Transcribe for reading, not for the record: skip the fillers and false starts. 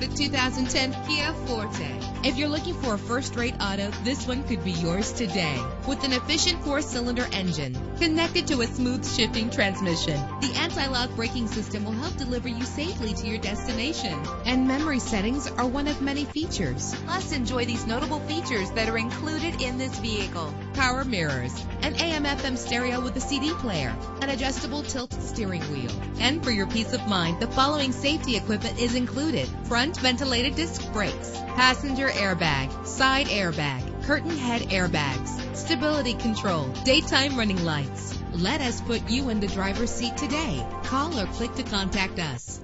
the 2010 Kia Forte. If you're looking for a first-rate auto, this one could be yours today. With an efficient 4-cylinder engine connected to a smooth shifting transmission, the anti-lock braking system will help deliver you safely to your destination. And memory settings are one of many features. Plus, enjoy these notable features that are included in this vehicle: power mirrors, an AM/FM stereo with a CD player, an adjustable tilt steering wheel. And for your peace of mind, the following safety equipment is included: front ventilated disc brakes, passenger airbag, side airbag, curtain head airbags, stability control, daytime running lights. Let us put you in the driver's seat today. Call or click to contact us.